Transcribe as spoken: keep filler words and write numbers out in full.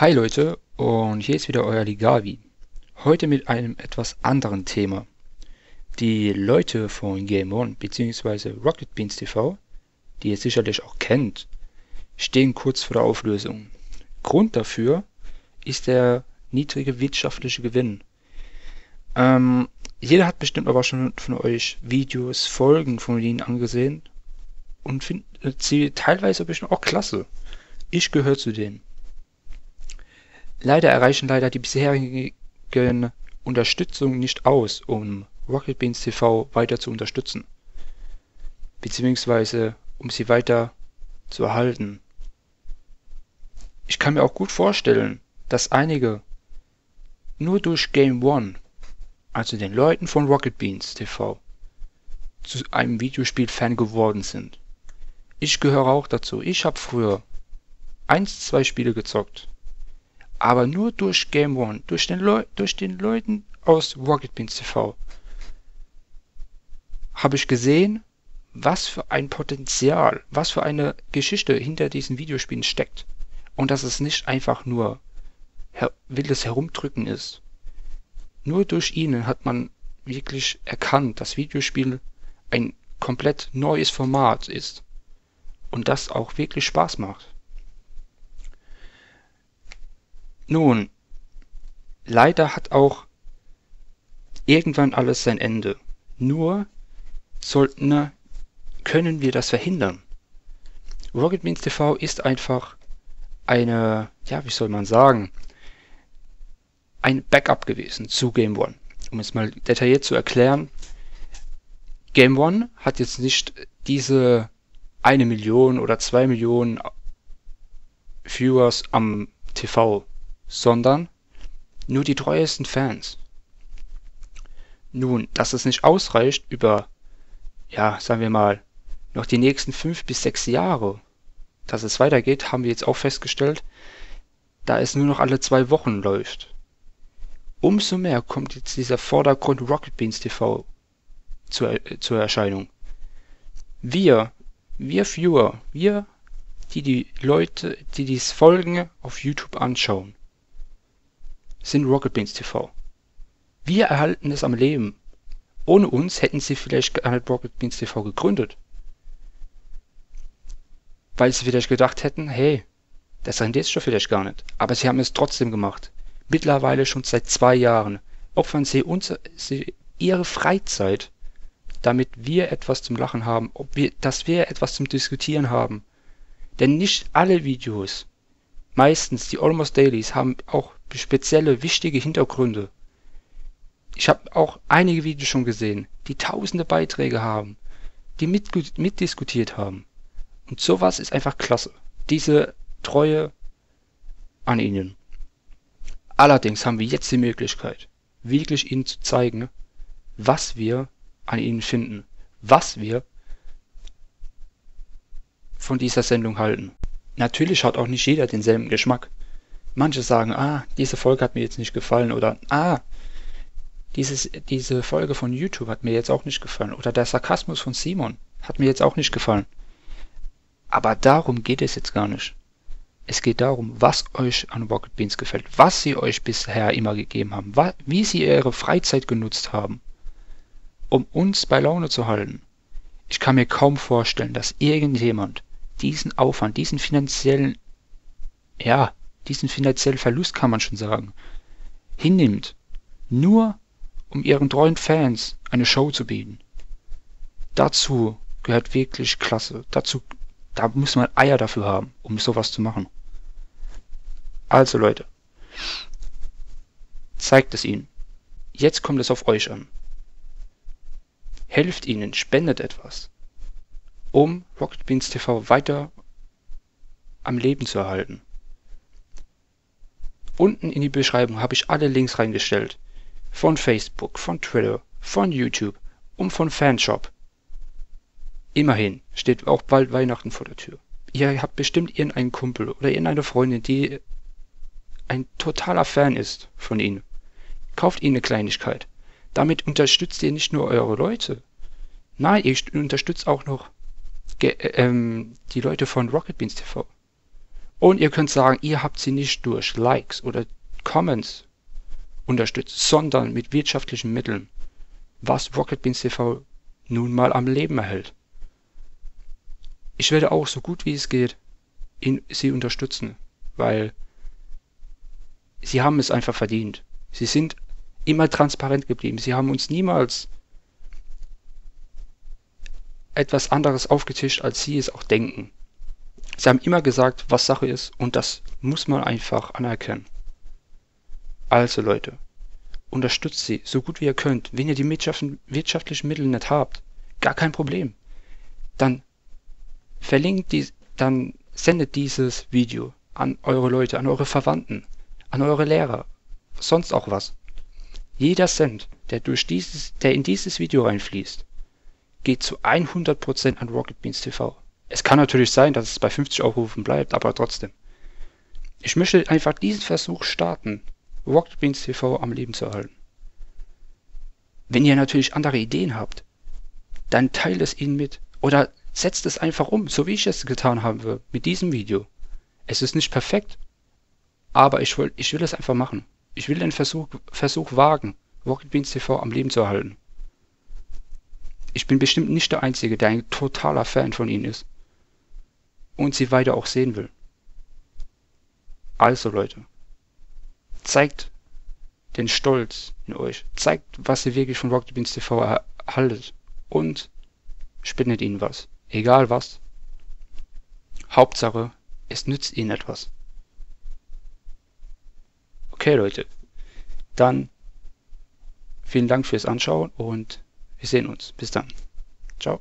Hi Leute, und hier ist wieder euer Ligavi. Heute mit einem etwas anderen Thema. Die Leute von Game One bzw. Rocket Beans T V, die ihr sicherlich auch kennt, stehen kurz vor der Auflösung. Grund dafür ist der niedrige wirtschaftliche Gewinn. Ähm, jeder hat bestimmt aber schon von euch Videos, Folgen von ihnen angesehen und findet sie teilweise bestimmt auch klasse. Ich gehöre zu denen. Leider erreichen leider die bisherigen Unterstützungen nicht aus, um Rocket Beans T V weiter zu unterstützen, beziehungsweise um sie weiter zu erhalten. Ich kann mir auch gut vorstellen, dass einige nur durch Game One, also den Leuten von Rocket Beans T V, zu einem Videospiel-Fan geworden sind. Ich gehöre auch dazu. Ich habe früher eins, zwei Spiele gezockt. Aber nur durch Game One, durch den, Leu durch den Leuten aus Rocket Beans T V, habe ich gesehen, was für ein Potenzial, was für eine Geschichte hinter diesen Videospielen steckt. Und dass es nicht einfach nur her wildes Herumdrücken ist. Nur durch ihnen hat man wirklich erkannt, dass Videospiel ein komplett neues Format ist. Und das auch wirklich Spaß macht. Nun, leider hat auch irgendwann alles sein Ende. Nur sollten, können wir das verhindern. Rocket Beans T V ist einfach eine, ja, wie soll man sagen, ein Backup gewesen zu Game One. Um es mal detailliert zu erklären, Game One hat jetzt nicht diese eine Million oder zwei Millionen Viewers am T V, sondern nur die treuesten Fans. Nun, dass es nicht ausreicht, über, ja, sagen wir mal, noch die nächsten fünf bis sechs Jahre, dass es weitergeht, haben wir jetzt auch festgestellt, da es nur noch alle zwei Wochen läuft. Umso mehr kommt jetzt dieser Vordergrund Rocket Beans T V zur, äh, zur Erscheinung. Wir, wir Viewer, wir, die die Leute, die dies folgen, auf YouTube anschauen, sind Rocket Beans T V. Wir erhalten es am Leben. Ohne uns hätten sie vielleicht Rocket Beans T V gegründet. Weil sie vielleicht gedacht hätten, hey, das rendiert sich doch vielleicht gar nicht. Aber sie haben es trotzdem gemacht. Mittlerweile schon seit zwei Jahren. Opfern sie uns sie ihre Freizeit, damit wir etwas zum Lachen haben, ob wir, dass wir etwas zum Diskutieren haben. Denn nicht alle Videos, meistens die Almost Dailies, haben auch spezielle, wichtige Hintergründe. Ich habe auch einige Videos schon gesehen, die tausende Beiträge haben, die mit, mitdiskutiert haben. Und sowas ist einfach klasse. Diese Treue an ihnen. Allerdings haben wir jetzt die Möglichkeit, wirklich ihnen zu zeigen, was wir an ihnen finden, was wir von dieser Sendung halten. Natürlich hat auch nicht jeder denselben Geschmack. Manche sagen, ah, diese Folge hat mir jetzt nicht gefallen, oder ah, dieses, diese Folge von YouTube hat mir jetzt auch nicht gefallen, oder der Sarkasmus von Simon hat mir jetzt auch nicht gefallen. Aber darum geht es jetzt gar nicht. Es geht darum, was euch an Rocket Beans gefällt, was sie euch bisher immer gegeben haben, wie sie ihre Freizeit genutzt haben, um uns bei Laune zu halten. Ich kann mir kaum vorstellen, dass irgendjemand diesen Aufwand, diesen finanziellen, ja, diesen finanziellen Verlust, kann man schon sagen, hinnimmt, nur um ihren treuen Fans eine Show zu bieten. Dazu gehört wirklich Klasse. Dazu, da muss man Eier dafür haben, um sowas zu machen. Also Leute, zeigt es ihnen. Jetzt kommt es auf euch an. Helft ihnen, spendet etwas, um Rocket Beans T V weiter am Leben zu erhalten. Unten in die Beschreibung habe ich alle Links reingestellt. Von Facebook, von Twitter, von YouTube und von Fanshop. Immerhin steht auch bald Weihnachten vor der Tür. Ihr habt bestimmt irgendeinen Kumpel oder irgendeine Freundin, die ein totaler Fan ist von ihnen. Kauft ihnen eine Kleinigkeit. Damit unterstützt ihr nicht nur eure Leute. Nein, ihr unterstützt auch noch ähm, die Leute von Rocket Beans T V. Und ihr könnt sagen, ihr habt sie nicht durch Likes oder Comments unterstützt, sondern mit wirtschaftlichen Mitteln, was Rocket Beans T V nun mal am Leben erhält. Ich werde auch so gut wie es geht ihn, sie unterstützen, weil sie haben es einfach verdient. Sie sind immer transparent geblieben. Sie haben uns niemals etwas anderes aufgetischt, als sie es auch denken. Sie haben immer gesagt, was Sache ist, und das muss man einfach anerkennen. Also Leute, unterstützt sie so gut wie ihr könnt. Wenn ihr die wirtschaftlichen Mittel nicht habt, gar kein Problem. Dann verlinkt die, dann sendet dieses Video an eure Leute, an eure Verwandten, an eure Lehrer, sonst auch was. Jeder Cent, der durch dieses, der in dieses Video reinfließt, geht zu hundert Prozent an Rocket Beans T V. Es kann natürlich sein, dass es bei fünfzig Aufrufen bleibt, aber trotzdem. Ich möchte einfach diesen Versuch starten, Rocket Beans T V am Leben zu erhalten. Wenn ihr natürlich andere Ideen habt, dann teilt es ihnen mit oder setzt es einfach um, so wie ich es getan habe mit diesem Video. Es ist nicht perfekt, aber ich will, ich will es einfach machen. Ich will den Versuch, Versuch wagen, Rocket Beans T V am Leben zu erhalten. Ich bin bestimmt nicht der Einzige, der ein totaler Fan von ihnen ist und sie weiter auch sehen will. Also Leute, zeigt den Stolz in euch, zeigt, was ihr wirklich von Rocket Beans T V erhaltet und spendet ihnen was. Egal was. Hauptsache, es nützt ihnen etwas. Okay Leute, dann vielen Dank fürs Anschauen und wir sehen uns. Bis dann. Ciao.